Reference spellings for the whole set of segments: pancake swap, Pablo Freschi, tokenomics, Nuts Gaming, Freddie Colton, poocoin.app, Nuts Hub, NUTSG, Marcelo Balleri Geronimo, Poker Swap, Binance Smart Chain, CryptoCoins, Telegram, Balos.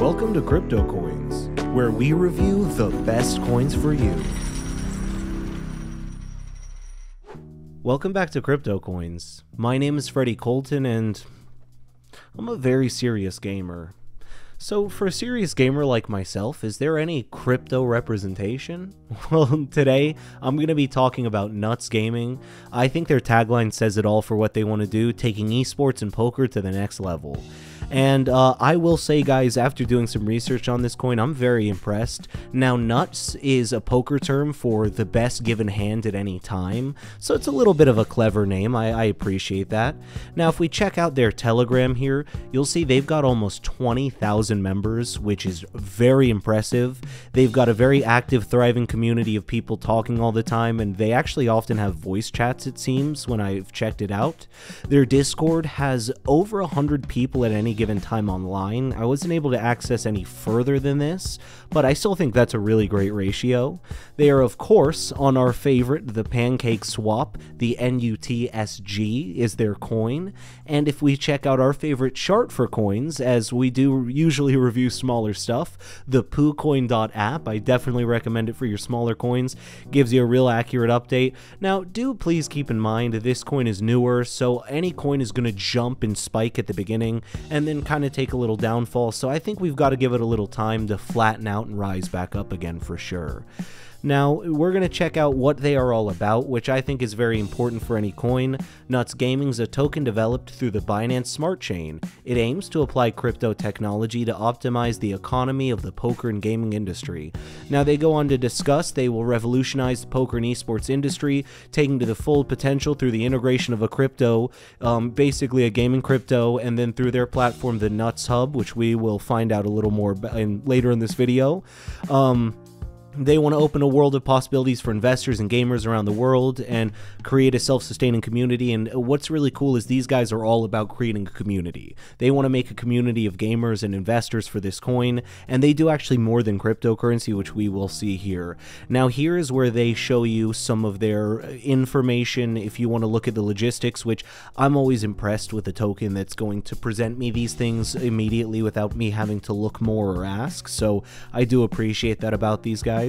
Welcome to Crypto Coins, where we review the best coins for you. Welcome back to Crypto Coins. My name is Freddie Colton, and I'm a very serious gamer. So for a serious gamer like myself, is there any crypto representation? Well, today I'm going to be talking about Nuts Gaming. I think their tagline says it all for what they want to do, taking esports and poker to the next level. And I will say, guys, after doing some research on this coin, I'm very impressed. Now, nuts is a poker term for the best given hand at any time, so it's a little bit of a clever name. I appreciate that. Now, if we check out their Telegram here, you'll see they've got almost 20,000 members, which is very impressive. They've got a very active, thriving community of people talking all the time, and they actually often have voice chats, it seems, when I've checked it out. Their Discord has over 100 people at any given time online. I wasn't able to access any further than this, but I still think that's a really great ratio. They are, of course, on our favorite, the Pancake Swap. The NUTSG is their coin, and if we check out our favorite chart for coins, as we do usually review smaller stuff, the poocoin.app, I definitely recommend it for your smaller coins. Gives you a real accurate update. Now, do please keep in mind this coin is newer, so any coin is going to jump and spike at the beginning, and then kind of take a little downfall, so I think we've got to give it a little time to flatten out and rise back up again for sure. Now, we're going to check out what they are all about, which I think is very important for any coin. Nuts Gaming is a token developed through the Binance Smart Chain. It aims to apply crypto technology to optimize the economy of the poker and gaming industry. Now, they go on to discuss they will revolutionize the poker and esports industry, taking to the full potential through the integration of a crypto, basically a gaming crypto, and then through their platform, the Nuts Hub, which we will find out a little more later in this video. They want to open a world of possibilities for investors and gamers around the world and create a self-sustaining community. And what's really cool is these guys are all about creating a community. They want to make a community of gamers and investors for this coin, and they do actually more than cryptocurrency, which we will see here. Now, here is where they show you some of their information if you want to look at the logistics, which I'm always impressed with a token that's going to present me these things immediately without me having to look more or ask. So I do appreciate that about these guys.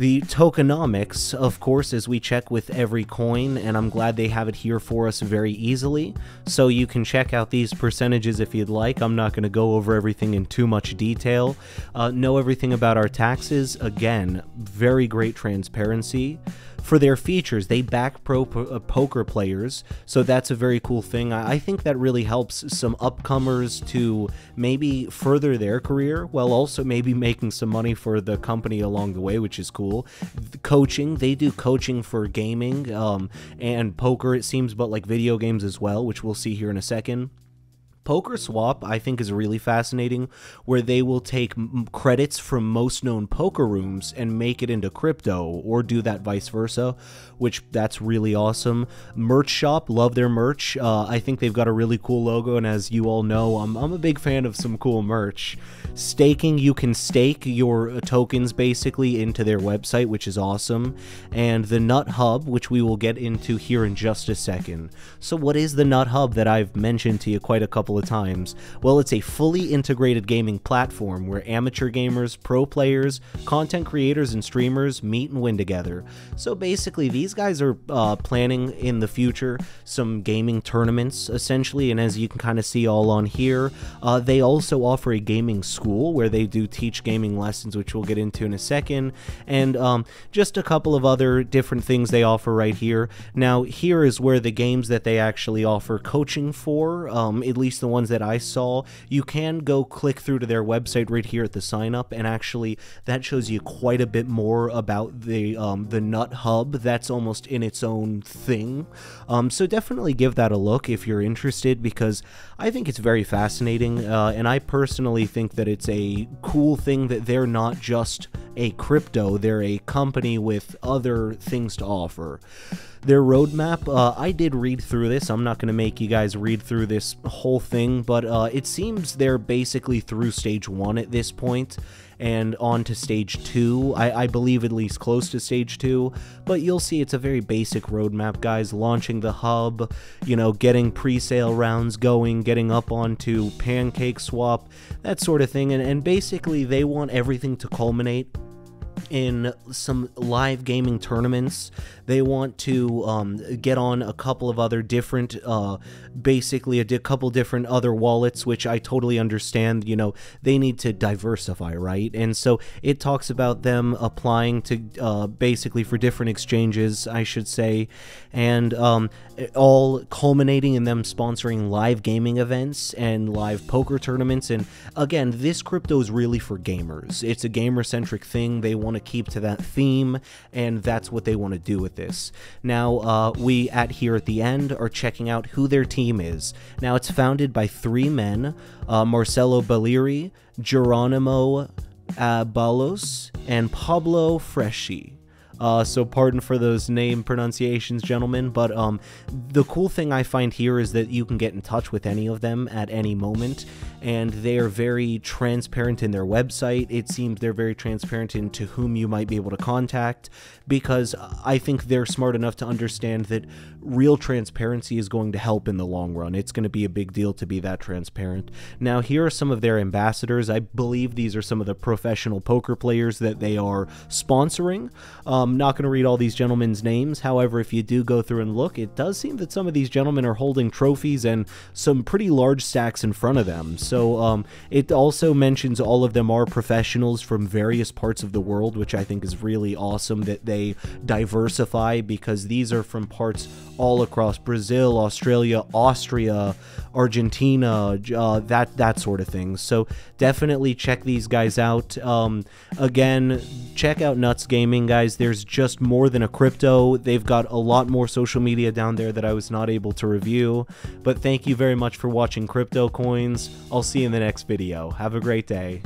The tokenomics, of course, as we check with every coin, and I'm glad they have it here for us very easily, so you can check out these percentages if you'd like. I'm not going to go over everything in too much detail. Know everything about our taxes. Again, very great transparency. For their features, they back pro poker players, so that's a very cool thing. I think that really helps some upcomers to maybe further their career while also maybe making some money for the company along the way, which is cool. The coaching, they do coaching for gaming and poker, it seems, but like video games as well, which we'll see here in a second. Poker Swap, I think, is really fascinating, where they will take credits from most known poker rooms and make it into crypto, or do that vice versa, which that's really awesome. Merch Shop, love their merch. I think they've got a really cool logo, and as you all know, I'm a big fan of some cool merch. Staking, you can stake your tokens basically into their website, which is awesome. And the Nut Hub, which we will get into here in just a second. So what is the Nut Hub that I've mentioned to you quite a couple of times? Well, it's a fully integrated gaming platform where amateur gamers, pro players, content creators, and streamers meet and win together. So basically, these guys are planning in the future some gaming tournaments, essentially, and as you can kind of see all on here, they also offer a gaming school where they do teach gaming lessons, which we'll get into in a second, and just a couple of other different things they offer right here. Now, here is where the games that they actually offer coaching for, at least the ones that I saw. You can go click through to their website right here at the sign up, and actually that shows you quite a bit more about the Nut Hub. That's almost in its own thing, so definitely give that a look if you're interested, because I think it's very fascinating, and I personally think that it's a cool thing that they're not just a crypto, they're a company with other things to offer. Their roadmap, I did read through this. I'm not going to make you guys read through this whole thing, but it seems they're basically through stage 1 at this point, and on to stage 2, I believe, at least close to stage 2, but you'll see it's a very basic roadmap, guys. Launching the hub, you know, getting pre-sale rounds going, getting up onto pancake swap, that sort of thing, and basically they want everything to culminate in some live gaming tournaments. They want to get on a couple of other different, basically a couple different other wallets, which I totally understand. You know, they need to diversify, right? And so it talks about them applying to basically for different exchanges, I should say, and all culminating in them sponsoring live gaming events and live poker tournaments. And again, this crypto is really for gamers. It's a gamer-centric thing. They want to keep to that theme, and that's what they want to do with this. Now, we here at the end are checking out who their team is. Now, it's founded by 3 men, Marcelo Balleri, Geronimo Balos, and Pablo Freschi. So pardon for those name pronunciations, gentlemen, but the cool thing I find here is that you can get in touch with any of them at any moment, and they are very transparent in their website. It seems they're very transparent into whom you might be able to contact, because I think they're smart enough to understand that real transparency is going to help in the long run. It's going to be a big deal to be that transparent. Now, here are some of their ambassadors. I believe these are some of the professional poker players that they are sponsoring. I'm not going to read all these gentlemen's names. However, if you do go through and look, it does seem that some of these gentlemen are holding trophies and some pretty large stacks in front of them. So it also mentions all of them are professionals from various parts of the world, which I think is really awesome that they diversify, because these are from parts all across Brazil, Australia, Austria, Argentina, that sort of thing. So definitely check these guys out. Again, check out Nuts Gaming, guys. There's just more than a crypto. They've got a lot more social media down there that I was not able to review. But thank you very much for watching Crypto Coins. I'll see you in the next video. Have a great day.